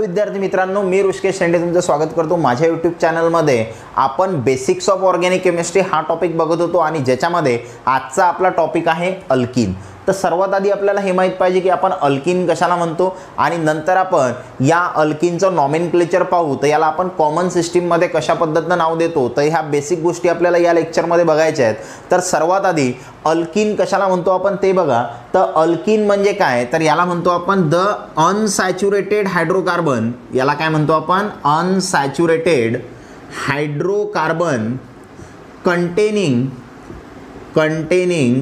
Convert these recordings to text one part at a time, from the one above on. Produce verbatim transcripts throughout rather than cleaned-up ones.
विद्यार्थी मित्रांनो, मी रुष्केश शेंडे तुमचं स्वागत करतो माझ्या YouTube चॅनल मध्ये। आपण बेसिक्स ऑफ ऑर्गेनिक केमिस्ट्री हा टॉपिक बघत होतो आणि ज्याच्यामध्ये आजचा आपला टॉपिक आहे अल्किन। तर सर्वात आधी आपल्याला हे माहित पाहिजे की आपण अल्किन कशाला म्हणतो आणि नंतर आपण या अल्किनचं नॉमेनक्लेचर पाहू। तर याला आपण कॉमन सिस्टीम मध्ये कशा पद्धतीने नाव देतो तर ह्या बेसिक गोष्टी आपल्याला या लेक्चर मध्ये बघायच्या आहेत। तर सर्वात आधी अल्किन कशाला म्हणतो आपण ते बघा। तर अल्किन म्हणजे काय तर याला म्हणतो आपण द अनसॅच्युरेटेड हायड्रोकार्बन। याला काय म्हणतो आपण unsaturated hydrocarbon containing containing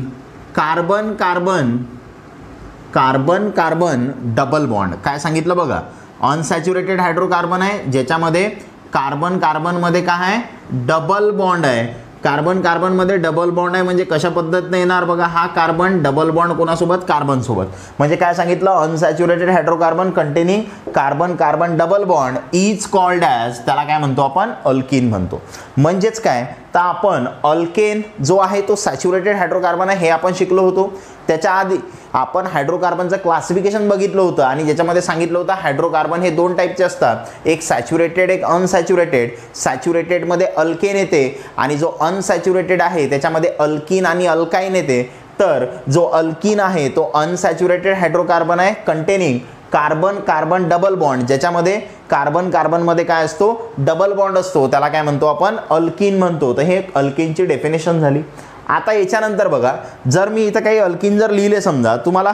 carbon carbon carbon carbon double bond. काय सांगितलं बघा, अनसॅच्युरेटेड हायड्रोकार्बन आहे ज्याच्यामध्ये कार्बन कार्बन मध्ये काय आहे डबल बॉन्ड आहे। कार्बन कार्बन मध्ये डबल बॉन्ड आहे म्हणजे कशा पद्धतीने येणार बघा, हा कार्बन डबल बॉन्ड कोणासोबत कार्बन सोबत। म्हणजे काय सांगितलं, unsaturated hydrocarbon containing carbon carbon double bond is called as, त्याला काय म्हणतो आपण अल्किन म्हणतो। म्हणजेच काय तर आपण अल्केन जो आहे तो सॅच्युरेटेड हायड्रोकार्बन आहे हे आपण शिकलो होतो। त्याच्या आधी आपण हायड्रोकार्बनचं क्लासिफिकेशन बघितलं होतं आणि ज्याच्यामध्ये सांगितलं होतं हायड्रोकार्बन हे दोन टाईपचे असतात, एक सॅच्युरेटेड एक अनसॅच्युरेटेड। सॅच्युरेटेडमध्ये अल्केन येते आणि जो अनसॅच्युरेटेड आहे त्याच्यामध्ये अल्किन आणि अल्काइन येते। तर जो अल्किन आहे तो अनसॅच्युरेटेड हायड्रोकार्बन आहे containing carbon carbon double bond, ज्याच्यामध्ये कार्बन कार्बन मध्ये काय असतो डबल बॉन्ड असतो, त्याला काय म्हणतो आपण अल्किन म्हणतो। तर हे अल्किनची डेफिनेशन झाली। आता याच्यानंतर बघा, जर मी इथं काही अल्किन जर लिहिले समजा, तुम्हाला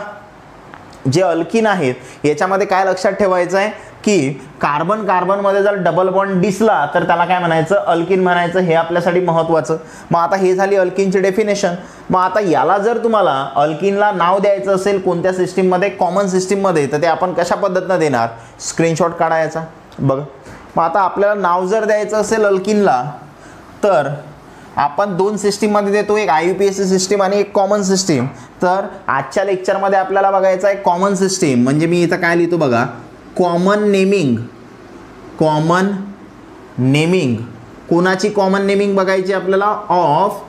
जे अल्किन आहेत याच्यामध्ये काय लक्षात ठेवायचं आहे की कार्बन कार्बन मध्ये जर डबल बॉन्ड दिसला तर त्याला काय म्हणायचं अल्किन म्हणायचं, हे आपल्यासाठी महत्त्वाचं। मग आता हे झाली अल्किनची डेफिनेशन। मग आता याला जर तुम्हाला अल्किनला नाव द्यायचं असेल कोणत्या सिस्टीममध्ये कॉमन सिस्टीममध्ये तर ते आपण कशा पद्धतीनं देणार, स्क्रीनशॉट काढायचा बघा। मग आता आपल्याला नाव जर द्यायचं असेल अल्किनला तर आपण दोन सिस्टीममध्ये देतो, एक I U P S C system आणि एक कॉमन सिस्टीम। तर आजच्या लेक्चरमध्ये आपल्याला बघायचं आहे कॉमन सिस्टीम म्हणजे मी इथं काय लिहितो बघा, कॉमन नेमिंग कॉमन नेमिंग कोणाची कॉमन नेमिंग बघायची आपल्याला ऑफ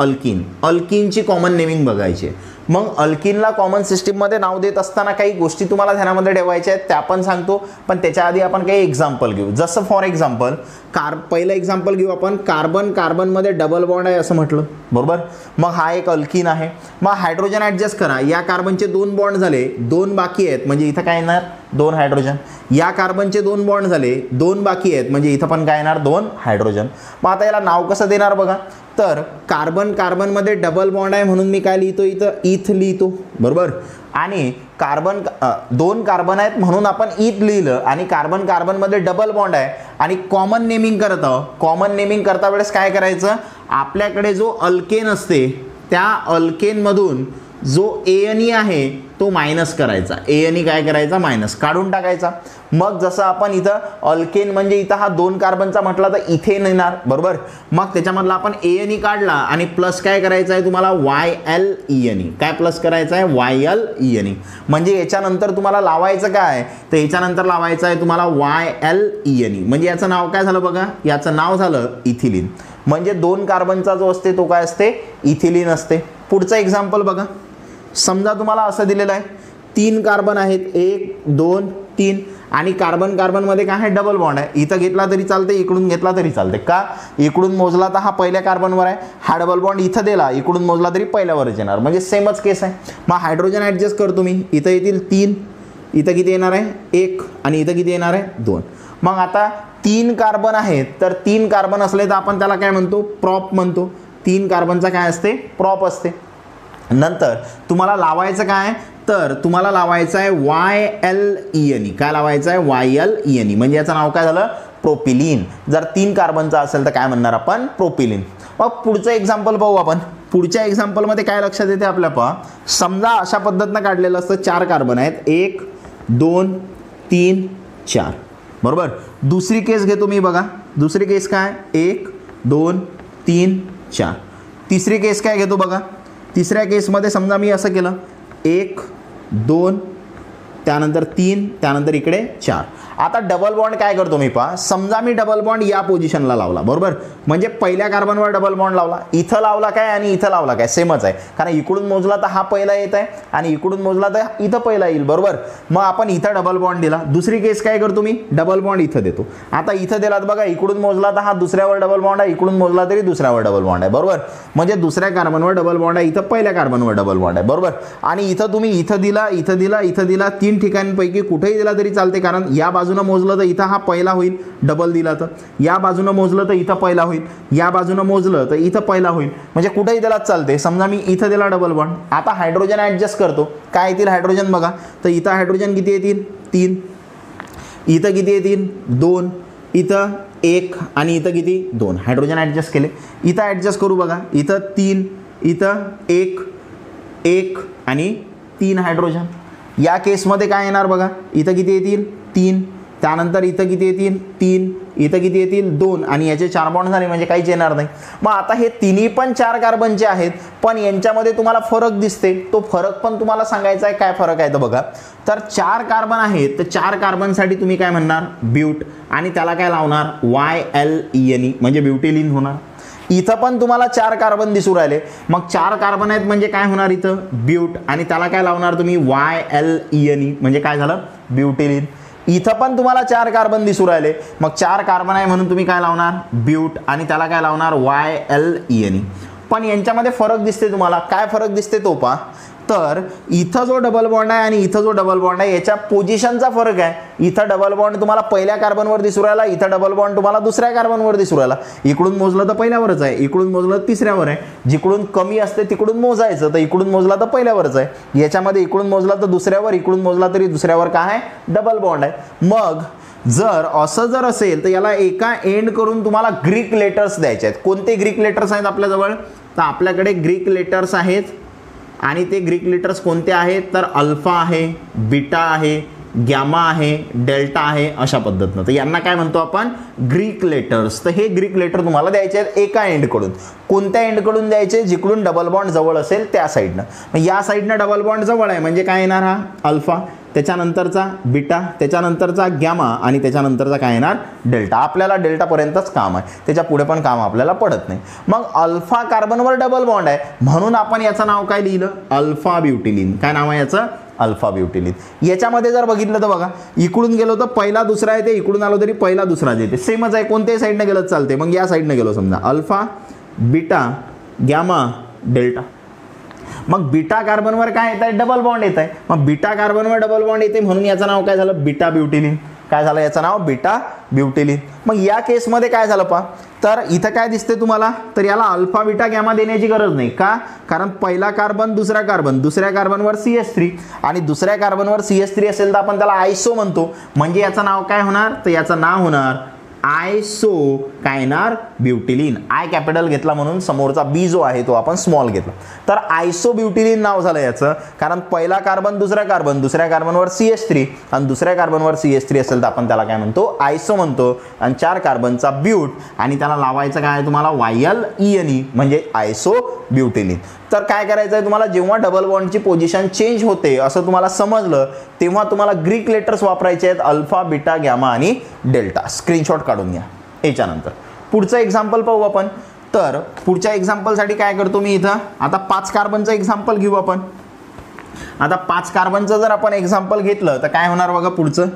अल्किन, अल्किनची कॉमन नेमिंग बघायची। मग अल्किनला कॉमन सिस्टीममध्ये नाव देत असताना काही गोष्टी तुम्हाला ध्यानामध्ये ठेवायच्या आहेत, त्या पण सांगतो पण त्याच्या आधी आपण काही एक्झाम्पल घेऊ। जसं फॉर एक्झाम्पल कार पहिलं एक्झाम्पल घेऊ आपण, कार्बन कार्बनमध्ये डबल बॉन्ड आहे असं म्हटलं बरोबर। मग हा एक अल्किन आहे। मग हायड्रोजन ॲडजस्ट करा, या कार्बनचे दोन बॉन्ड झाले दोन बाकी आहेत म्हणजे इथं काय येणार दोन हायड्रोजन। या कार्बनचे दोन बॉन्ड झाले दोन बाकी आहेत म्हणजे इथं पण काय येणार दोन हायड्रोजन। मग आता याला नाव कसं देणार बघा, तर कार्बन कार्बनमध्ये डबल बॉन्ड आहे म्हणून मी काय लिहितो इथं इथ लिहितो बरोबर। आणि कार्बन दोन कार्बन आहेत म्हणून आपण इथ लिहिलं आणि कार्बन कार्बनमध्ये डबल बॉन्ड आहे आणि कॉमन नेमिंग करत आहोत। कॉमन नेमिंग करता वेळेस काय करायचं, आपल्याकडे जो अल्केन असते त्या अल्केनमधून जो एएनई आहे तो मायनस करायचा, एएनई काय करायचा मायनस काढून टाकायचा। मग जसं आपण इथं अल्केन म्हणजे इथं हा दोन कार्बनचा म्हटला तर इथेन येणार बरोबर। मग त्याच्यामधला आपण एएनई काढला आणि प्लस काय करायचं आहे तुम्हाला वाय एल ईएनई, काय प्लस करायचं आहे वाय एल ईएनई। म्हणजे याच्यानंतर तुम्हाला लावायचं काय तर याच्यानंतर लावायचं आहे तुम्हाला वाय एल ईएनई म्हणजे याचं नाव काय झालं बघा, याचं नाव झालं इथिलीन। म्हणजे दोन कार्बनचा जो असते तो काय असते इथिलीन असते। पुढचं एक्झाम्पल बघा, समजा तुम्हाला असं दिलेलं आहे तीन कार्बन आहेत एक दोन तीन आणि कार्बन कार्बनमध्ये काय आहे डबल बॉन्ड आहे। इथं घेतला तरी चालते इकडून घेतला तरी चालते, का इकडून मोजला तर हा पहिल्या कार्बनवर आहे हा डबल बॉन्ड, इथं दिला इकडून मोजला तरी पहिल्यावरच येणार म्हणजे सेमच केस आहे। मग हायड्रोजन ॲडजस्ट करतो मी, इथं येतील तीन इथं किती येणार आहे एक आणि इथं किती येणार आहे दोन। मग आता तीन कार्बन आहेत तर तीन कार्बन असले तर आपण त्याला काय म्हणतो प्रॉप म्हणतो, तीन कार्बनचा काय असते प्रॉप असते। नंतर तुम्हाला लावायचं काय तर तुम्हाला लावायचं आहे वाय एल ईएनई, काय लावायचं आहे वाय एल ईएनई म्हणजे याचं नाव काय झालं प्रोपिलीन। जर तीन कार्बनचा असेल तर काय म्हणणार आपण प्रोपिलीन। मग पुढचं एक्झाम्पल पाहू आपण, पुढच्या एक्झाम्पलमध्ये काय लक्षात येते आपल्या पहा, समजा अशा पद्धतीनं काढलेलं असतं चार कार्बन आहेत एक दोन तीन चार बरोबर। दुसरी केस घेतो मी बघा, दुसरी केस काय एक दोन तीन चार। तिसरी केस काय घेतो बघा, तिसऱ्या केसमध्ये समजा मी असं केलं एक दोन त्यानंतर तीन त्यानंतर इकडे चार आता डबल बॉन्ड काय करतो मी पहा, समजा मी डबल बॉन्ड या पोझिशनला लावला, बरोबर, म्हणजे पहिल्या कार्बनवर डबल बॉन्ड लावला, इथं लावला काय आणि इथं लावला काय सेमच आहे, कारण इकडून मोजला तर हा पहिला येत आहे आणि इकडून मोजला तर इथं पहिला येईल, बरोबर. मग आपण इथं डबल बॉन्ड दिला. दुसरी केस काय करतो मी, डबल बॉन्ड इथं देतो. आता इथं दिलात बघा, इकडून मोजला तर हा दुसऱ्यावर डबल बॉन्ड आहे, इकडून मोजला तरी दुसऱ्यावर डबल बॉन्ड आहे, बरोबर, म्हणजे दुसऱ्या कार्बनवर डबल बॉन्ड आहे, इथं पहिल्या कार्बनवर डबल बॉन्ड आहे, बरोबर. आणि इथं तुम्ही इथं दिला, इथं दिला, इथं दिला, तीन ठिकाणांपैकी कुठेही दिला तरी चालते, कारण या बाजूने मोजलं तर इथं हा पहिला होईल, डबल दिला तर या बाजूने मोजलं तर इथं पहिला होईल, या बाजूने मोजलं तर इथं पहिला होईल, म्हणजे कुठेही दिलाच चालते. समजा मी इथं दिला डबल बॉन्ड. आता हायड्रोजन ॲडजस्ट करतो, काय येतील हायड्रोजन बघा, तर इथं हायड्रोजन किती येतील तीन, इथं किती येतील दोन, इथं एक आणि इथं किती दोन. हायड्रोजन ॲडजस्ट केले. इथं ॲडजस्ट करू बघा, इथं तीन, इथं एक, एक आणि तीन हायड्रोजन. या केसमध्ये काय येणार बघा, इथं किती येतील तीन, त्यानंतर इथं किती येतील तीन, इथं किती येतील दोन आणि याचे चार बॉन्ड झाले, म्हणजे काहीच येणार नाही. मग आता हे तिन्ही पण चार कार्बनचे आहेत, पण यांच्यामध्ये तुम्हाला फरक दिसते, तो फरक पण तुम्हाला सांगायचा आहे, काय फरक आहे तर बघा. तर चार कार्बन आहेत, तर चार कार्बनसाठी तुम्ही काय म्हणणार ब्यूट, आणि त्याला काय लावणार Y L E N E, म्हणजे ब्युटिलीन होणार. इथं पण तुम्हाला चार कार्बन दिसू राहिले, मग चार कार्बन आहेत म्हणजे काय होणार इथं ब्यूट, आणि त्याला काय लावणार तुम्ही Y L E N E, म्हणजे काय झालं ब्युटिलीन. इथं पण तुम्हाला चार कार्बन दिसू राहिले, मग चार कार्बन आहे म्हणून तुम्ही काय लावणार ब्यूट, आणि त्याला काय लावणार Y L E N E. पण यांच्यामध्ये फरक दिसते तुम्हाला, काय फरक दिसते तो पहा. तर इथं जो डबल बॉन्ड आहे आणि इथं जो डबल बॉन्ड आहे याच्या पोझिशनचा फरक आहे. इथं डबल बॉन्ड तुम्हाला पहिल्या कार्बनवर दिसू राहिला, इथं डबल बॉन्ड तुम्हाला दुसऱ्या कार्बनवर दिसू राहिला. इकडून मोजलं तर पहिल्यावरच आहे, इकडून मोजलं तर तिसऱ्यावर आहे, जिकडून कमी असते तिकडून मोजायचं, तर इकडून मोजला तर पहिल्यावरच आहे, याच्यामध्ये इकडून मोजला तर दुसऱ्यावर, इकडून मोजला तरी दुसऱ्यावर काय आहे डबल बॉन्ड आहे. मग जर असं जर असेल तर याला एका एंड करून तुम्हाला ग्रीक लेटर्स द्यायचे आहेत. कोणते ग्रीक लेटर्स आहेत आपल्याजवळ, तर आपल्याकडे ग्रीक लेटर्स आहेत, आणि ते ग्रीक लेटर्स कोणते आहेत तर अल्फा आहे, बीटा आहे, गॅमा आहे, डेल्टा आहे, अशा पद्धतीनं. तर यांना काय म्हणतो आपण ग्रीक लेटर्स. तर हे ग्रीक लेटर तुम्हाला द्यायचे आहेत एका एंडकडून. कोणत्या एंडकडून द्यायचे, जिकडून डबल बॉन्ड जवळ असेल त्या साईडनं. या साईडनं डबल बॉन्ड जवळ आहे म्हणजे काय येणार हा अल्फा, त्याच्यानंतरचा बीटा, त्याच्यानंतरचा गॅमा आणि त्याच्यानंतरचा काय येणार डेल्टा. आपल्याला डेल्टापर्यंतच काम आहे, त्याच्या पुढे पण काम आपल्याला पडत नाही. मग अल्फा कार्बनवर डबल बॉन्ड आहे म्हणून आपण याचं नाव काय लिहिलं अल्फा ब्युटिलीन. काय नाव आहे याचं अल्फा ब्युटिलीन. याच्यामध्ये जर बघितलं तर बघा, इकडून गेलो तर पहिला दुसरा येते, इकडून आलो तरी पहिला दुसरा येते, सेमच आहे, कोणत्याही साईडनं गेलं चालते. मग या साईडनं गेलो समजा अल्फा बीटा गॅमा डेल्टा, मग बीटा कार्बनवर काय येत आहे डबल बॉन्ड येत आहे, मग बीटा कार्बनवर डबल बॉन्ड येते म्हणून याचं नाव काय झालं बीटा ब्युटिलीन. काय झालं याचं नाव बीटा ब्युटिलीन. मग या केसमध्ये काय झालं पहा, तर इथं काय दिसते तुम्हाला, तर याला अल्फा बीटा गॅमा देण्याची गरज नाही. का, कारण पहिला कार्बन दुसरा कार्बन, दुसऱ्या कार्बनवर सी एस थ्री आणि दुसऱ्या कार्बनवर सी एस थ्री असेल तर आपण त्याला आयसो म्हणतो. म्हणजे याचं नाव काय होणार, तर याचं नाव होणार आयसो काय येणार ब्युटिलीन. आय कॅपिटल घेतला म्हणून समोरचा बी जो आहे तो आपण स्मॉल घेतला, तर आयसो ब्युटिलीन नाव झालं याचं. कारण पहिला कार्बन दुसरा कार्बन, दुसऱ्या कार्बनवर सी एस थ्री आणि दुसऱ्या कार्बनवर सी एस थ्री असेल तर आपण त्याला काय म्हणतो आयसो म्हणतो, आणि चार कार्बनचा ब्यूट आणि त्याला लावायचं काय तुम्हाला Y L E N E, म्हणजे आयसो ब्युटिलीन. तर काय करायचं आहे तुम्हाला, जेव्हा डबल बॉन्डची पोझिशन चेंज होते असं तुम्हाला समजलं तेव्हा तुम्हाला ग्रीक लेटर्स वापरायचे आहेत अल्फा बीटा गॅमा आणि डेल्टा. स्क्रीनशॉट काढून घ्या. याच्यानंतर पुढचं एक्झाम्पल पाहू आपण. तर पुढच्या एक्झाम्पलसाठी काय करतो मी, इथं आता पाच कार्बनचं एक्झाम्पल घेऊ आपण. आता पाच कार्बनचं जर आपण एक्झाम्पल घेतलं तर काय होणार बघा पुढचं.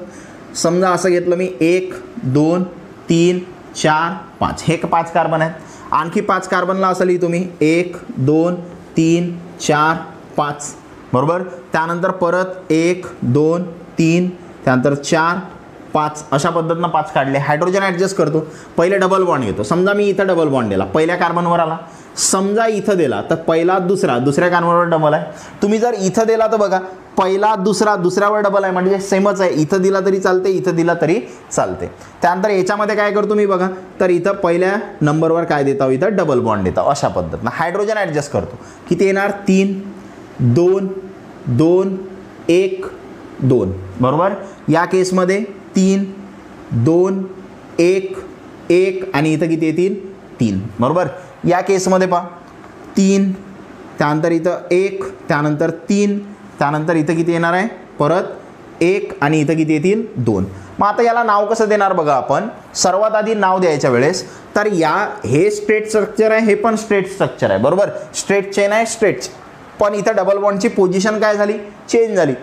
समजा असं घेतलं मी एक दोन तीन चार पाच, हे पाच कार्बन आहेत. आणखी पाच कार्बनला असं लिही तुम्ही एक दोन तीन चार पाच, बरोबर. त्यानंतर परत एक दोन तीन, त्यानंतर चार पाच, अशा पद्धतीनं पाच काढले. हायड्रोजन ॲडजस्ट करतो, पहिले डबल बॉन्ड घेतो. समजा मी इथं डबल बॉन्ड दिला, पहिल्या कार्बनवर आला, समजा इथं दिला तर पहिला दुसरा, दुसऱ्या कार्बनवर डबल आहे. तुम्ही जर इथं दिला तर बघा पहिला दुसरा, दुसऱ्यावर डबल आहे, म्हणजे सेमच आहे. इथं दिला तरी चालते, इथं दिला तरी चालते. त्यानंतर याच्यामध्ये काय करतो मी बघा, तर इथं पहिल्या नंबरवर काय देता, इथं डबल बॉन्ड देता, अशा पद्धतीनं हायड्रोजन ॲडजस्ट करतो. किती येणार तीन दोन दोन एक दोन, बरोबर. या केसमध्ये तीन दोन एक एक आणि इथं किती येतील तीन, बरोबर. या केसमध्ये पहा तीन, त्यानंतर इथं एक, त्यानंतर तीन, त्यानंतर इथं किती येणार आहे परत एक आणि इथं किती येतील दोन. मग आता याला नाव कसं देणार बघा आपण. सर्वात आधी नाव द्यायच्या वेळेस तर या हे स्ट्रेट स्ट्रक्चर आहे, हे पण स्ट्रेट स्ट्रक्चर आहे बरोबर, स्ट्रेट चेन आहे स्ट्रेट, पण इथं डबल बॉन्डची पोझिशन काय झाली चेंज झाली.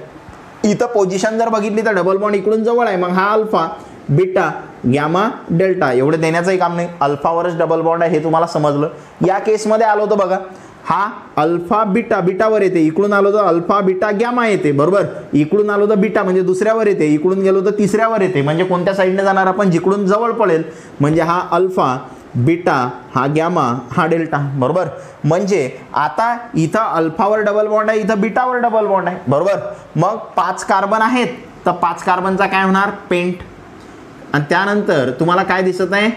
इथं पोझिशन जर बघितली तर डबल बॉन्ड इकडून जवळ आहे, मग हा अल्फा बीटा गॅमा डेल्टा एवढं देण्याचंही काम नाही, अल्फावरच डबल बॉन्ड आहे हे तुम्हाला समजलं. या केसमध्ये आलो होतं बघा हा अल्फा बीटा बीटावर येते, इकडून आलो तर अल्फा बीटा गॅमा येते बरोबर, इकडून आलो तर बीटा म्हणजे दुसऱ्यावर येते, इकडून गेलो तर तिसऱ्यावर येते, म्हणजे कोणत्या साईडने जाणार आपण जिकडून जवळ पडेल, म्हणजे हा अल्फा बीटा हा गॅमा हा डेल्टा बरोबर. म्हणजे आता इथं अल्फावर डबल बॉन्ड आहे, इथं बीटावर डबल बॉन्ड आहे बरोबर. मग पाच कार्बन आहेत तर पाच कार्बनचा काय होणार पेंट, आणि त्यानंतर तुम्हाला काय दिसत आहे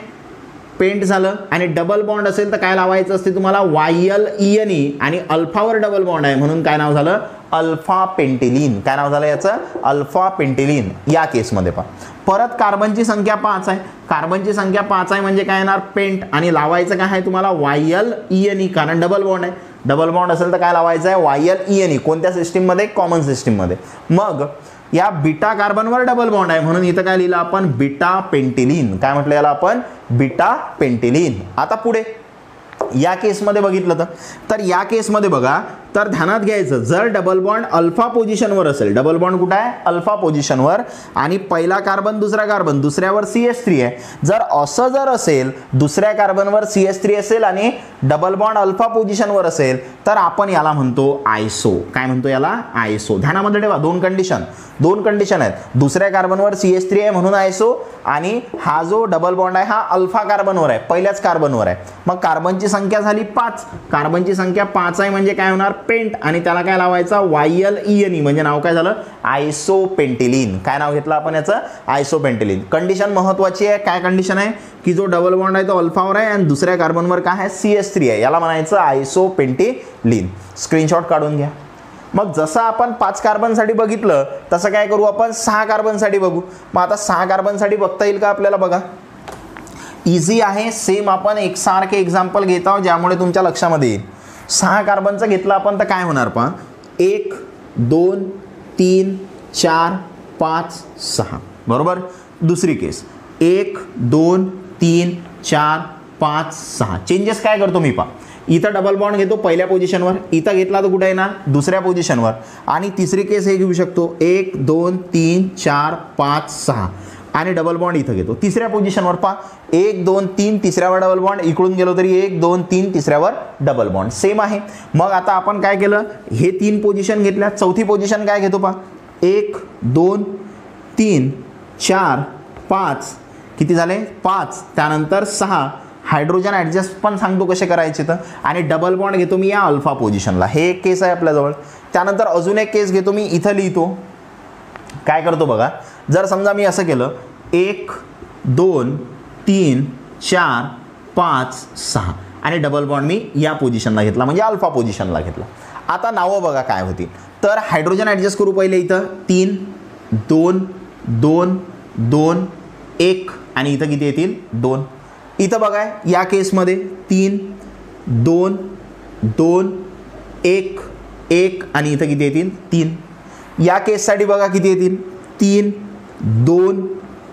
पेंट झालं. आणि डबल बॉन्ड असेल तर काय लावायचं असते तुम्हाला वायल इयनी, आणि अल्फावर डबल बॉन्ड आहे म्हणून काय नाव झालं अल्फा पेंटिलीन, काय नाव झालं याचं अल्फा पेंटिलीन या केसमध्ये. पहा परत कार्बनची संख्या पाच आहे, कार्बनची संख्या पाच आहे म्हणजे काय येणार पेंट, आणि लावायचं काय आहे तुम्हाला वायल इयनी कारण डबल बॉन्ड आहे, डबल बॉन्ड असेल तर काय लावायचं आहे वायल इयनी कोणत्या सिस्टीममध्ये कॉमन सिस्टीममध्ये. मग या बीटा कार्बनवर डबल बॉन्ड आहे म्हणून इथं काय लिहिलं आपण बीटा पेंटिलीन, काय म्हटलं याला आपण बीटा पेंटिलीन. आता पुढे या केसमध्ये बघितलं तर तर या केसमध्ये बघा तर ध्यानात घ्यायचं जर डबल बॉन्ड अल्फा पोझिशनवर असेल, डबल बॉन्ड कुठं आहे अल्फा पोझिशनवर, आणि पहिला कार्बन दुसरा कार्बन दुसऱ्यावर सी एस थ्री आहे, जर असं जर असेल दुसऱ्या कार्बनवर सी एस थ्री असेल आणि डबल बॉन्ड अल्फा पोझिशनवर असेल तर आपण याला म्हणतो आयसो, काय म्हणतो याला आयसो. ध्यानामध्ये ठेवा दोन कंडिशन दोन कंडिशन आहेत, दुसऱ्या कार्बनवर सी एस थ्री आहे म्हणून आयसो, आणि हा जो डबल बॉन्ड आहे हा अल्फा कार्बनवर आहे पहिल्याच कार्बनवर आहे. मग कार्बनची संख्या झाली पाच, कार्बनची संख्या पाच आहे म्हणजे काय होणार पेंट, आणि त्याला काय लावायचा वायल इयनी म्हणजे नाव काय झालं आयसोपेंटिलीन, काय नाव घेतलं आपण याचं आयसोपेंटिलीन. कंडिशन महत्वाची आहे, काय कंडिशन आहे की जो डबल बॉन्ड आहे तो अल्फावर आहे आणि दुसऱ्या कार्बनवर काय आहे सी एस थ्री आहे, याला म्हणायचं आयसोपेंटिलीन. स्क्रीनशॉट काढून घ्या. मग जसं आपण पाच कार्बनसाठी बघितलं तसं काय करू आपण सहा कार्बनसाठी बघू. मग आता सहा कार्बनसाठी बघता येईल का आपल्याला बघा, इझी आहे, सेम आपण एकसारखे एक्झाम्पल घेत आहोत ज्यामुळे तुमच्या लक्षामध्ये येईल. सहा कार्बनचं घेतलं आपण तर काय होणार पहा एक दोन तीन चार पाच सहा बरोबर. दुसरी केस एक दोन तीन चार पाच सहा. चेंजेस काय करतो मी पहा, इथं डबल बॉन्ड घेतो पहिल्या पोझिशनवर, इथं घेतला तर कुठे येणार दुसऱ्या पोझिशनवर, आणि तिसरी केस हे घेऊ शकतो एक दोन तीन चार पाच सहा, आणि डबल बॉन्ड इथं घेतो तिसऱ्या पोझिशनवर. पहा एक दोन तीन तिसऱ्यावर डबल बॉन्ड, इकडून गेलो तरी एक दोन तीन तिसऱ्यावर डबल बॉन्ड सेम आहे. मग आता आपण काय केलं हे तीन पोझिशन घेतल्या, चौथी पोझिशन काय घेतो पहा एक दोन तीन चार पाच किती झाले पाच, त्यानंतर सहा. हायड्रोजन ॲडजस्ट पण सांगतो कसे करायचे तर, आणि डबल बॉन्ड घेतो मी या अल्फा पोझिशनला, हे एक केस आहे आपल्याजवळ. त्यानंतर अजून एक केस घेतो मी, इथं लिहितो काय करतो बघा, जर समजा मी असं केलं एक दोन तीन चार पाच सहा आणि डबल बॉन्ड मी या पोझिशनला घेतला म्हणजे अल्फा पोझिशनला घेतला. आता नावं बघा काय होती तर हायड्रोजन ॲडजस्ट करू पहिले, इथं तीन दोन दोन दोन एक, आणि इथं किती येतील दोन. इथं बघा या केसमध्ये तीन दोन दोन एक एक, आणि इथं किती येतील तीन. या केससाठी बघा किती येतील तीन दोन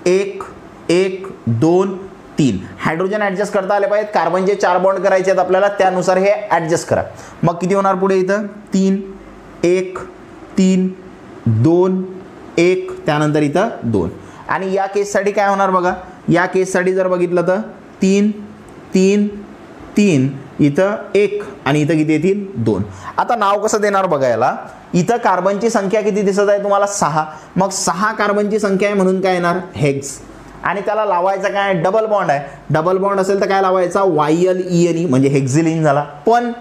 एक एक दोन तीन. हायड्रोजन ॲडजस्ट करता आले पाहिजेत, कार्बनचे चार बॉन्ड करायचे आहेत आपल्याला त्यानुसार हे ॲडजस्ट करा. मग किती होणार पुढे इथं तीन एक तीन दोन एक, त्यानंतर इथं दोन. आणि या केससाठी काय होणार बघा, या केससाठी जर बघितलं तर तीन तीन तीन इथं एक, आणि इथं किती येतील दोन. आता नाव कसं देणार बघायला, इथं कार्बनची संख्या किती दिसत आहे तुम्हाला सहा, मग सहा कार्बनची संख्या आहे म्हणून काय येणार हेक्स, आणि त्याला लावायचा काय डबल बॉन्ड आहे, डबल बॉन्ड असेल तर काय लावायचा वायल इयनी म्हणजे हेक्झिलिन झाला. पण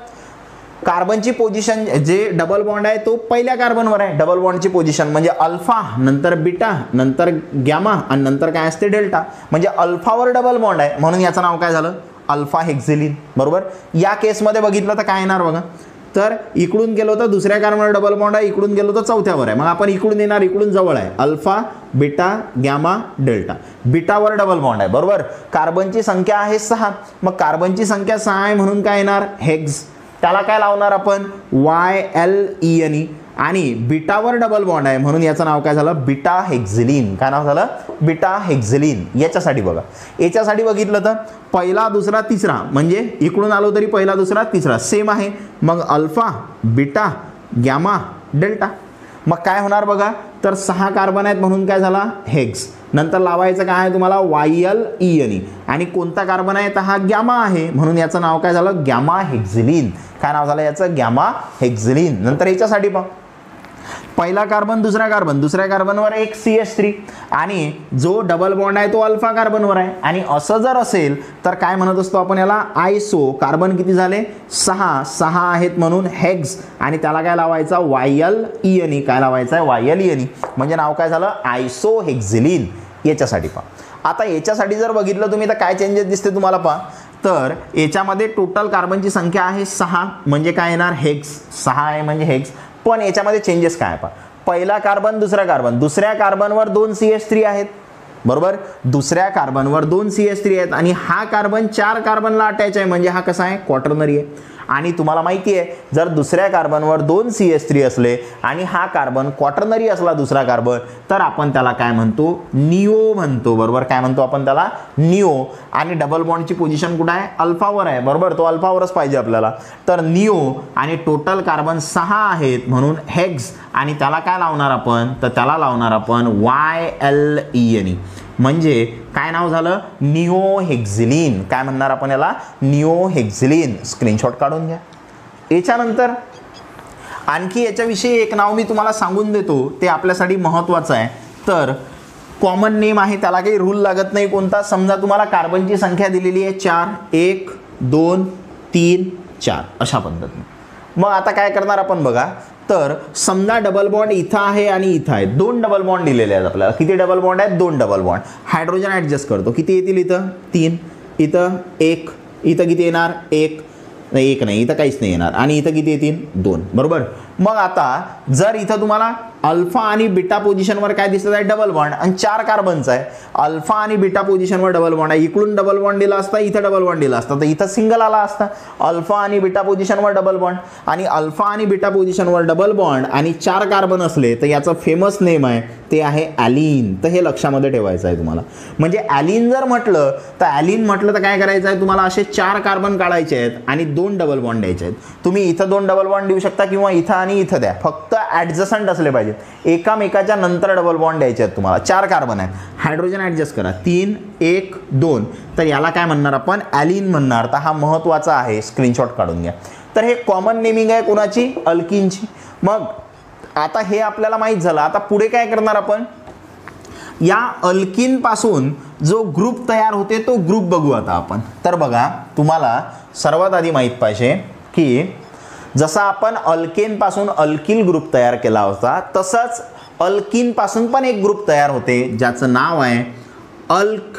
कार्बनची पोझिशन जे डबल बॉन्ड आहे तो पहिल्या कार्बनवर आहे, डबल बॉन्डची पोझिशन म्हणजे अल्फा नंतर बीटा नंतर गॅमा आणि नंतर काय असते डेल्टा, म्हणजे अल्फावर डबल बॉन्ड आहे म्हणून याचं नाव काय झालं अल्फा हेक्झिलिन बरोबर. या केसमध्ये बघितलं तर काय येणार बघा, तर इकडून गेलो तर दुसऱ्या कार्बनवर डबल बॉन्ड आहे, इकडून गेलो तर चौथ्यावर आहे, मग आपण इकडून येणार इकडून जवळ आहे अल्फा बीटा गॅमा डेल्टा, बीटावर डबल बॉन्ड आहे बरोबर. कार्बनची संख्या आहे सहा, मग कार्बनची संख्या सहा आहे म्हणून काय येणार हेक्स, त्याला काय लावणार आपण Y L E N E, आणि बीटावर डबल बॉन्ड आहे म्हणून याचं नाव काय झालं बीटा हेक्झिलिन। काय नाव झालं बीटा हेक्झिलिन। याच्यासाठी बघा याच्यासाठी बघितलं तर पहिला दुसरा तिसरा म्हणजे इकडून आलो तरी पहिला दुसरा तिसरा सेम आहे। मग अल्फा बीटा गॅमा डेल्टा मग काय होणार बघा तर सहा कार्बन आहेत म्हणून काय झाला हेक्स। नंतर लावायचं काय आहे तुम्हाला वायल ईएनी आणि कोणता कार्बन आहे तर हा गॅमा आहे म्हणून याचं नाव काय झालं गॅमा हेक्झिलिन। काय नाव झालं याचं गॅमा हेक्झिलिन। नंतर याच्यासाठी पाहू पहिला कार्बन दुसरा कार्बन दुसऱ्या कार्बनवर एक सी एच थ्री आणि जो डबल बॉन्ड आहे तो अल्फा कार्बनवर आहे आणि असं जर असेल तर काय म्हणत असतो आपण याला आयसो। कार्बन किती झाले सहा सहा आहेत म्हणून हेक्स आणि त्याला काय लावायचा वायल ईएनी। काय लावायचं आहे वायल ईएनी म्हणजे नाव काय झालं आयसो हेक्झिलिन। याच्यासाठी पहा आता याच्यासाठी जर बघितलं तुम्ही तर काय चेंजेस दिसते तुम्हाला पहा तर याच्यामध्ये टोटल कार्बनची संख्या आहे सहा म्हणजे काय येणार हेक्स सहा आहे म्हणजे हेक्स। पण याच्यामध्ये चेंजेस काय आहे पहिला कार्बन दुसरा कार्बन दुसऱ्या कार्बनवर दोन सी एच थ्री आहेत बरोबर दुसऱ्या कार्बनवर दोन सी एच थ्री आहेत आणि हा कार्बन चार कार्बनला अटॅच आहे म्हणजे हा कसा आहे क्वाटर्नरी आहे। आणि तुम्हाला माहिती आहे जर दुसऱ्या कार्बनवर दोन सी एच थ्री असले आणि हा कार्बन क्वाटर्नरी असला दुसरा कार्बन तर आपण त्याला काय म्हणतो निओ म्हणतो बरोबर। काय म्हणतो आपण त्याला निओ। आणि डबल बॉन्डची पोझिशन कुठे आहे अल्फावर आहे बरोबर तो अल्फावरच पाहिजे आपल्याला तर निओ आणि टोटल कार्बन सहा आहेत म्हणून हेक्स आणि त्याला काय लावणार आपण तर त्याला लावणार आपण वाय एल ईएनी म्हणजे काय नाव झालं निओ हेक्झिलिन। काय म्हणणार आपण याला निओ हेक्झिलिन। स्क्रीनशॉट काढून घ्या। याच्यानंतर आणखी याच्याविषयी एक नाव मी तुम्हाला सांगून देतो ते आपल्यासाठी महत्त्वाचं आहे। तर कॉमन नेम आहे त्याला काही रूल लागत नाही कोणता। समजा तुम्हाला कार्बनची संख्या दिलेली आहे चार एक दोन तीन चार अशा पद्धतीने मग आता काय करणार आपण बघा तर समजा डबल बॉन्ड इथं आहे आणि इथं आहे दोन डबल बॉन्ड दिलेले आहेत आपल्याला किती डबल बॉन्ड आहेत दोन डबल बॉन्ड। हायड्रोजन ॲडजस्ट करतो किती येतील इथं तीन इथं एक इथं किती येणार एक नाही एक नाही इथं काहीच नाही येणार आणि इथं किती येतील दोन बरोबर। मग आता जर इथं तुम्हाला अल्फा आणि बीटा पोझिशनवर काय दिसत आहे डबल बॉन्ड आणि चार कार्बनचा आहे अल्फा आणि बीटा पोझिशनवर डबल बॉन्ड आहे इकडून डबल बॉन्ड दिला असता इथं डबल बॉन्ड दिला असता तर इथं सिंगल आला असता। अल्फा आणि बीटा पोझिशनवर डबल बॉन्ड आणि अल्फा आणि बीटा पोझिशनवर डबल बॉन्ड आणि चार कार्बन असले तर याचं फेमस नेम आहे ते आहे ॲलिन। तर हे लक्षामध्ये ठेवायचं आहे तुम्हाला म्हणजे ॲलिन जर म्हटलं तर ॲलिन म्हटलं तर काय करायचं आहे तुम्हाला असे चार कार्बन काढायचे आहेत आणि दोन डबल बॉन्ड द्यायचे आहेत। तुम्ही इथं दोन डबल बॉन्ड देऊ शकता किंवा इथं आणि इथं द्या फक्त ॲडजस्टंट असले पाहिजे एकामेकाच्या नंतर डबल बॉन्ड द्यायचे आहेत तुम्हाला। चार कार्बन आहेत हायड्रोजन ॲडजस्ट करा तीन एक दोन तर याला काय म्हणणार आपण ॲलिन म्हणणार। तर हा महत्त्वाचा आहे स्क्रीनशॉट काढून घ्या। तर हे कॉमन नेमिंग आहे कोणाची अल्किनची। मग आता हे आपल्याला माहीत झालं आता पुढे काय करणार आपण या अल्किनपासून जो ग्रुप तयार होते तो ग्रुप बघू आता आपण। तर बघा तुम्हाला सर्वात आधी माहीत पाहिजे की जसा आपण अल्केनपासून अल्किल ग्रुप तयार केला होता तसंच अल्किनपासून पण एक ग्रुप तयार होते ज्याचं नाव आहे अल्क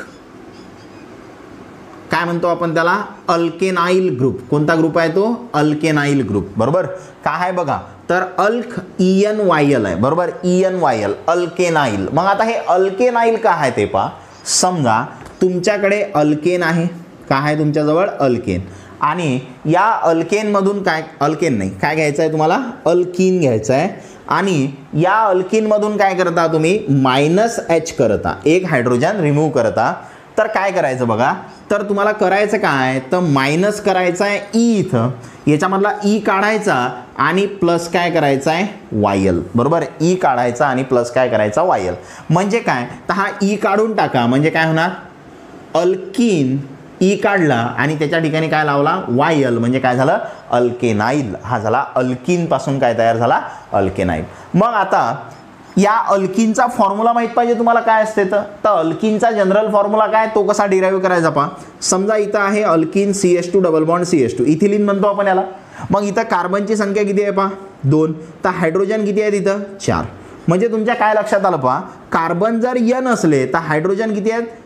काय म्हणतो आपण त्याला अल्केनाइल ग्रुप। कोणता ग्रुप आहे तो अल्केनाइल ग्रुप बरोबर। काय आहे बघा तर अल्क ईएन वायल आहे बरोबर ईएन वायल अल्केनाइल। मग आता हे अल्केनाइल का आहे ते पहा। समजा तुमच्याकडे अल्केन आहे काय आहे तुमच्याजवळ अल्केन आणि या अल्केनमधून काय अल्केन नाही काय घ्यायचं आहे तुम्हाला अल्किन घ्यायचं आहे आणि या अल्किनमधून काय करता तुम्ही मायनस एच करता एक हायड्रोजन रिमूव्ह करता। तर काय करायचं बघा तर तुम्हाला करायचं काय तर मायनस करायचं आहे ई इथं याच्यामधला ई काढायचा आणि प्लस काय करायचा आहे वायल बरोबर ई काढायचा आणि प्लस काय करायचा वायल म्हणजे काय तर हा ई काढून टाका म्हणजे काय होणार अल्किन ई काढला आणि त्याच्या ठिकाणी काय लावला वायल म्हणजे काय झालं अल्केनाइल। हा झाला अल्किनपासून काय तयार झाला अल्केनाइल। मग आता या अल्किनचा फॉर्म्युला माहीत पाहिजे तुम्हाला काय असते तर तर अल्किनचा जनरल फॉर्म्युला काय तो कसा डिराईव्ह करायचा पहा। समजा इथं आहे alkene C H two double bond C H two ethylene म्हणतो आपण याला। मग इथं कार्बनची संख्या किती आहे पहा दोन तर हायड्रोजन किती आहे तिथं चार म्हणजे तुमच्या काय लक्षात आलं पहा कार्बन जर एन असले तर हायड्रोजन किती आहेत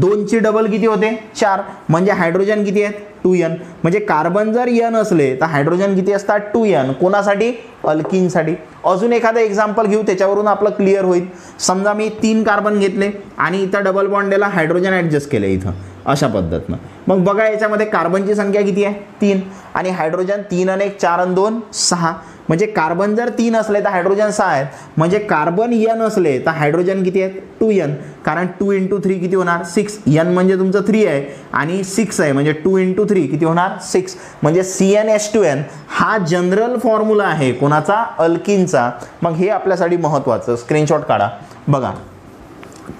दोनची डबल किती होते चार म्हणजे हायड्रोजन किती आहेत टू एन म्हणजे कार्बन जर एन असले तर हायड्रोजन किती असतात टू एन कोणासाठी अल्किनसाठी। अजून एखादं एक्झाम्पल घेऊ त्याच्यावरून आपलं क्लिअर होईल। समजा मी तीन कार्बन घेतले आणि इथं डबल बॉन्डला हायड्रोजन ॲडजस्ट केले इथं अशा पद्धतीनं मग बघा याच्यामध्ये कार्बनची संख्या किती आहे तीन आणि हायड्रोजन तीन आणि एक चार आणि दोन सहा म्हणजे कार्बन जर तीन असले तर हायड्रोजन सहा आहेत, म्हणजे कार्बन n असले तर हायड्रोजन किती आहेत टू एन, कारण टू इंटू थ्री किती होणार सिक्स, n म्हणजे तुमचं थ्री आहे आणि सिक्स आहे म्हणजे टू इंटू थ्री किती होणार सिक्स, म्हणजे C N H two N हा जनरल फॉर्म्युला आहे कोणाचा अल्किनचा। मग हे आपल्यासाठी महत्त्वाचं, स्क्रीनशॉट काढा बघा।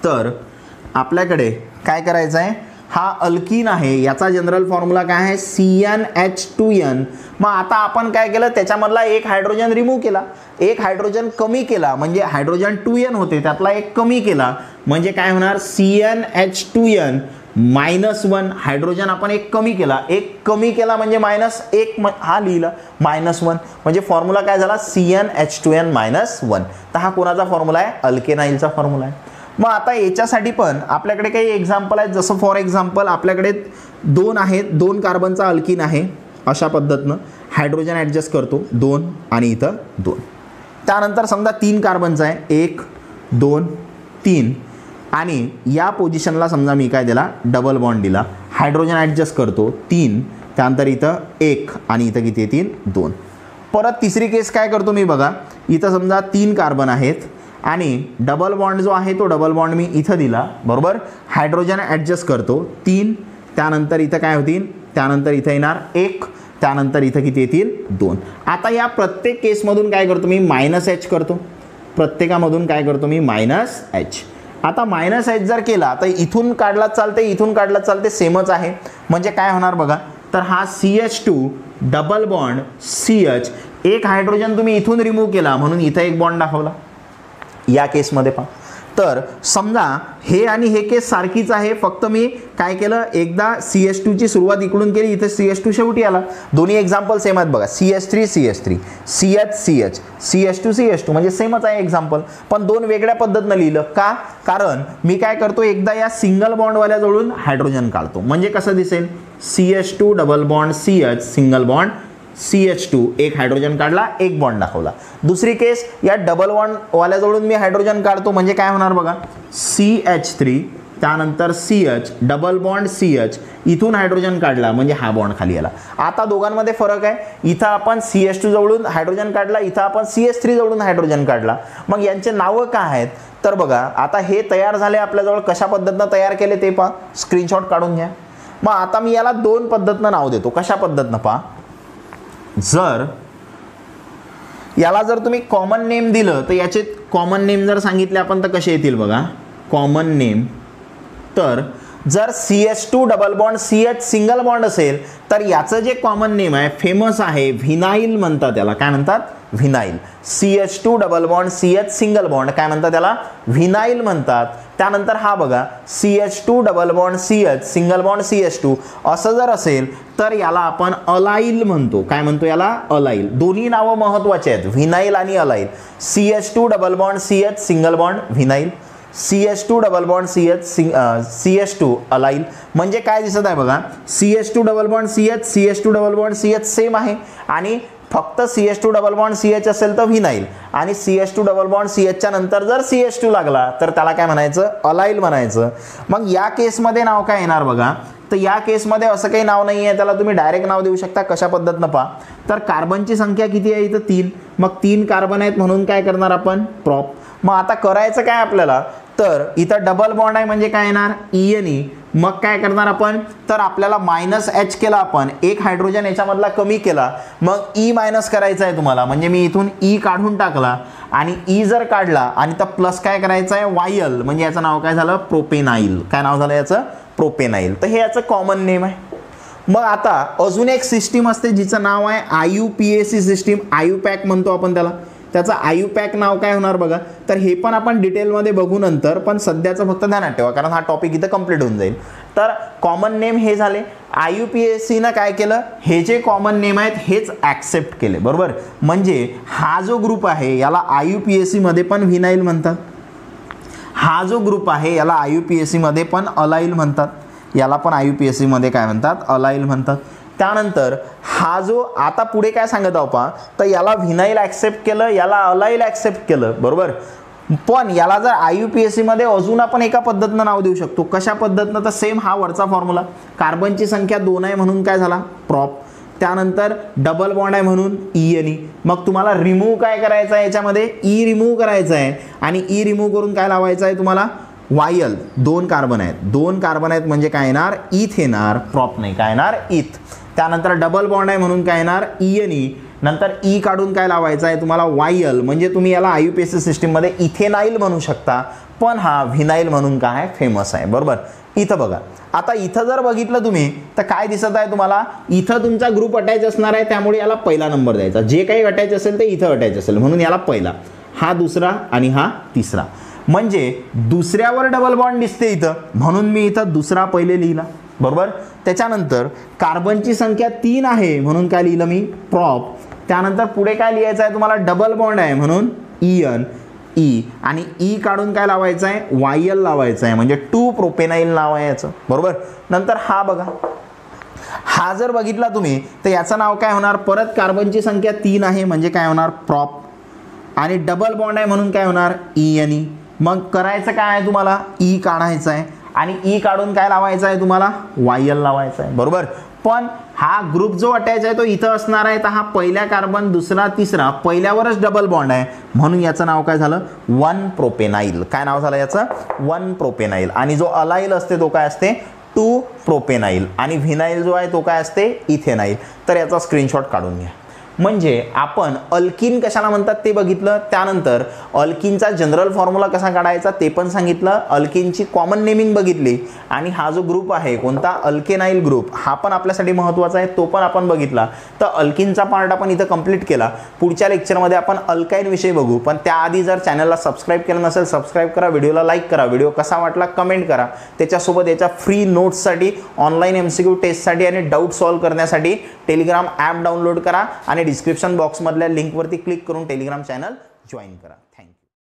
तर आपल्याकडे काय करायचं आहे, हा अल्कीन आहे याचा जनरल फॉर्म्युला काय आहे C N H two N. मग आता आपण काय केलं त्याच्यामधला एक हायड्रोजन रिमूव्ह केला, एक हायड्रोजन कमी केला, म्हणजे हायड्रोजन टू एन होते त्यातला एक कमी केला, म्हणजे काय होणार C N H two N minus one, hydrogen आपण एक कमी केला, एक कमी केला म्हणजे मायनस एक, हा लिहिला मायनस वन, म्हणजे फॉर्म्युला काय झाला C N H two N minus one. तर हा कोणाचा फॉर्म्युला आहे अल्केनाइलचा फॉर्म्युला आहे। मग आता याच्यासाठी पण आपल्याकडे काही एक्झाम्पल आहेत, जसं फॉर एक्झाम्पल आपल्याकडे दोन आहेत, दोन कार्बनचा अल्किन आहे, अशा पद्धतीनं हायड्रोजन ॲडजस्ट करतो दोन आणि इथं दोन, त्यानंतर समजा तीन कार्बनचा आहे एक दोन तीन, आणि या पोझिशनला समजा मी काय दिला डबल बॉन्ड दिला, हायड्रोजन ॲडजस्ट करतो तीन, त्यानंतर इथं एक आणि इथं किती तीन दोन। परत तिसरी केस काय करतो मी बघा, इथं समजा तीन कार्बन आहेत आणि डबल बॉन्ड जो आहे तो डबल बॉन्ड मी इथं दिला बरोबर, हायड्रोजन ॲडजस्ट करतो तीन, त्यानंतर इथं काय होतील त्यानंतर इथं येणार एक, त्यानंतर इथं किती येतील दोन। आता या प्रत्येक केसमधून काय करतो मी मायनस एच करतो, प्रत्येकामधून काय करतो मी मायनस एच। आता मायनस एच जर केला तर इथून काढला चालते, इथून काढला चालते सेमच आहे, म्हणजे काय होणार बघा, तर हा C H two double bond C H, एक हायड्रोजन तुम्ही इथून रिमूव्ह केला म्हणून इथं एक बॉन्ड दाखवला या केसमध्ये पहा। तर समजा हे आणि हे केस सारखीच आहे, फक्त मी काय केलं एकदा सी एस टूची सुरुवात इकडून केली, इथे सी एस टू शेवटी आला, दोन्ही एक्झाम्पल सेम आहेत बघा, C S three C S three C H C H C S two C S two म्हणजे सेमच आहे एक्झाम्पल, पण दोन वेगळ्या पद्धतीनं लिहिलं का, कारण मी काय करतो एकदा या सिंगल बॉन्डवाल्या जवळून हायड्रोजन काढतो, म्हणजे कसं दिसेल C S two double bond C H single bond C H two, एक हायड्रोजन काढला एक बॉन्ड दाखवला। दुसरी केस या डबल बॉन्डवाल्याजवळून मी हायड्रोजन काढतो म्हणजे काय होणार बघा सी एच थ्री, त्यानंतर C H double bond C H, इथून हायड्रोजन काढला म्हणजे हा बॉन्ड खाली आला। आता दोघांमध्ये फरक आहे, इथं आपण सी एच टू जवळून हायड्रोजन काढला, इथं आपण सी एच थ्री जवळून हायड्रोजन काढला, मग यांचे नावं काय आहेत तर बघा। आता हे तयार झाले आपल्याजवळ, कशा पद्धतीनं तयार केले ते पहा, स्क्रीनशॉट काढून घ्या। मग आता मी याला दोन पद्धतीनं नाव देतो, कशा पद्धतीनं पहा, जर याला जर तुम्ही कॉमन नेम दिलं तर याचे कॉमन नेम जर सांगितले आपण तर कसे येतील बघा कॉमन नेम। तर जर C H two double bond C H single bond असेल तर याचं जे कॉमन नेम आहे फेमस आहे व्हिनाइल म्हणतात, त्याला काय म्हणतात vinyl, C H two double bond C H single bond काय म्हणतात त्याला व्हिनाइल म्हणतात। त्यानंतर हा बघा C H two double bond C H single bond C H two असं जर असेल तर याला आपण अलाइल म्हणतो, काय म्हणतो याला अलाइल। दोन्ही नावं महत्त्वाचे आहेत व्हिनाइल आणि allyl, C H two double bond C H single bond vinyl, C H two double bond C H sing C H two allyl. म्हणजे काय दिसत आहे बघा C H two double bond C H C H two double bond C H same आहे, आणि फक्त C H two double bond C H असेल तर व्हिनाइल, आणि C H two double bond C एचच्या नंतर जर सी एच टू लागला तर त्याला काय म्हणायचं अलाइल म्हणायचं। मग या केसमध्ये नाव काय येणार बघा, तर या केसमध्ये असं काही नाव नाही आहे त्याला, तुम्ही डायरेक्ट नाव देऊ शकता, कशा पद्धतीनं पहा। तर कार्बनची संख्या किती आहे इथं तीन, मग तीन कार्बन आहेत म्हणून काय करणार आपण प्रॉप। मग आता करायचं काय आपल्याला, तर इथं डबल बॉन्ड आहे म्हणजे काय येणार ई एन ई, मग काय करणार आपण तर आपल्याला मायनस एच केला, आपण एक हायड्रोजन याच्यामधला कमी केला, मग ई मायनस करायचं आहे तुम्हाला, म्हणजे मी इथून ई काढून टाकला आणि ई जर काढला आणि तर प्लस काय करायचं आहे वाय एल, म्हणजे याचं नाव काय झालं प्रोपेनाइल, काय नाव झालं याचं प्रोपेनाइल। तर हे याचं कॉमन नेम आहे। मग आता अजून एक सिस्टीम असते जिचं नाव आहे आयुपीएसी सिस्टीम, आयुपॅक म्हणतो आपण त्याला, त्याचं आयुपॅक नाव काय होणार बघा। तर हे पण आपण डिटेलमध्ये बघू नंतर, पण सध्याचं फक्त ध्यानात ठेवा कारण हा टॉपिक इथं कंप्लीट होऊन जाईल। तर कॉमन नेम हे झाले, आयुपीएसीनं काय केलं हे जे कॉमन नेम आहेत हेच ॲक्सेप्ट केले बरोबर, म्हणजे हा जो ग्रुप आहे याला आयुपीएसीमध्ये पण व्हिनाइल म्हणतात, हा जो ग्रुप आहे याला आयुपीएसीमध्ये पण अलाइल म्हणतात, याला पण आयुपीएसीमध्ये काय म्हणतात अलाइल म्हणतात। त्यानंतर हा जो आता पुढे काय सांगत आहो पहा, तर याला व्हिनाइल ॲक्सेप्ट केलं, याला अलाइल ॲक्सेप्ट केलं बरोबर, पण याला जर आयुपीएसीमध्ये अजून आपण एका पद्धतीनं नाव देऊ शकतो, कशा पद्धतीनं तर सेम हा वरचा फॉर्म्युला, कार्बनची संख्या दोन आहे म्हणून काय झाला प्रॉप, त्यानंतर डबल बॉन्ड आहे म्हणून E N E. मग तुम्हाला रिमूव्ह काय करायचं आहे याच्यामध्ये E रिमूव्ह करायचं आहे आणि E रिमूव्ह करून काय लावायचं आहे तुम्हाला वायल. दोन कार्बन आहेत, दोन कार्बन आहेत म्हणजे काय येणार इथ येणार, प्रॉप नाही काय येणार इथ. त्यानंतर डबल बॉन्ड आहे म्हणून काय येणार E N E. नंतर ई काढून काय लावायचं आहे तुम्हाला वायल. म्हणजे तुम्ही याला आयुपीएससी सिस्टीम मध्ये इथेनाइल म्हणू शकता, पण हा व्हिनाइल म्हणून काय आहे फेमस आहे बरोबर. इथं बघा आता इथं जर बघितलं तुम्ही तर काय दिसत आहे तुम्हाला, इथं तुमचा ग्रुप अटॅच असणार आहे त्यामुळे याला पहिला नंबर द्यायचा. जे काही अटॅच असेल ते इथं अटॅच असेल म्हणून याला पहिला, हा दुसरा आणि हा तिसरा. म्हणजे दुसऱ्यावर डबल बॉन्ड दिसते इथं म्हणून मी इथं दुसरा पहिले लिहिला बरोबर. त्याच्यानंतर कार्बनची संख्या तीन आहे म्हणून काय लिहिलं मी प्रॉप. त्यानंतर पुढे काय लिहायचं आहे तुम्हाला डबल बॉन्ड आहे म्हणून E N E आणि E काढून काय लावायचं आहे वायल लावायचं आहे म्हणजे टू प्रोपेनाइल नाव आहे याचं बरोबर. नंतर हा बघा हा जर बघितला तुम्ही तर याचं नाव काय होणार, परत कार्बनची संख्या तीन आहे म्हणजे काय होणार प्रॉप आणि डबल बॉन्ड आहे म्हणून काय होणार E N E. मग करायचं काय आहे तुम्हाला E काढायचं आहे आणि E काढून काय लावायचं आहे तुम्हाला वायल लावायचं आहे बरोबर. पण हा ग्रुप जो अटॅच आहे तो इथं असणार आहे तर हा पहिला कार्बन दुसरा तिसरा पहिल्यावरच डबल बॉन्ड आहे म्हणून याचं नाव काय झालं वन प्रोपेनाइल. काय नाव झालं याचं वन प्रोपेनाइल. आणि जो अलाइल असते तो काय असते टू प्रोपेनाइल आणि व्हिनाइल जो आहे तो काय असते इथेनाइल. तर याचा स्क्रीनशॉट काढून घ्या. म्हणजे आपण अल्किन कशाला म्हणतात ते बघितलं, त्यानंतर अल्किनचा जनरल फॉर्म्युला कसा काढायचा ते पण सांगितलं, अल्किनची कॉमन नेमिंग बघितली आणि हा जो ग्रुप आहे कोणता अल्केनाइल ग्रुप हा पण आपल्यासाठी महत्त्वाचा आहे तो पण आपण बघितला. तर अल्किनचा पार्ट आपण इथं कंप्लीट केला. पुढच्या लेक्चरमध्ये आपण अल्काइनविषयी बघू, पण त्याआधी जर चॅनलला सबस्क्राईब केलं नसेल सबस्क्राईब करा, व्हिडिओला लाईक करा, व्हिडिओ कसा वाटला कमेंट करा. त्याच्यासोबत याच्या फ्री नोट्ससाठी, ऑनलाईन एम सी क्यू टेस्टसाठी आणि डाऊट सॉल्व्ह करण्यासाठी टेलिग्राम ॲप डाउनलोड करा आणि डिस्क्रिप्शन बॉक्समधल्या लिंकवरती क्लिक करून टेलिग्राम चॅनल जॉईन करा.